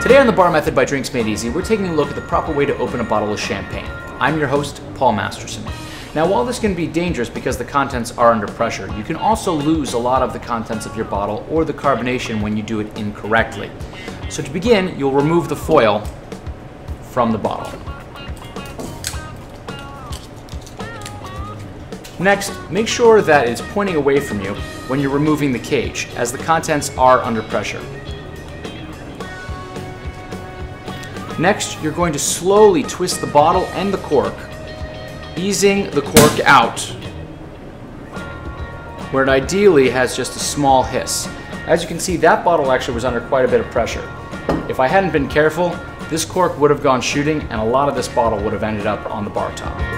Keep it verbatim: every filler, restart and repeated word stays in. Today on the Bar Method by Drinks Made Easy, we're taking a look at the proper way to open a bottle of champagne. I'm your host, Paul Masterson. Now, while this can be dangerous because the contents are under pressure, you can also lose a lot of the contents of your bottle or the carbonation when you do it incorrectly. So to begin, you'll remove the foil from the bottle. Next, make sure that it's pointing away from you when you're removing the cage, as the contents are under pressure. Next, you're going to slowly twist the bottle and the cork, easing the cork out, where it ideally has just a small hiss. As you can see, that bottle actually was under quite a bit of pressure. If I hadn't been careful, this cork would have gone shooting and a lot of this bottle would have ended up on the bar top.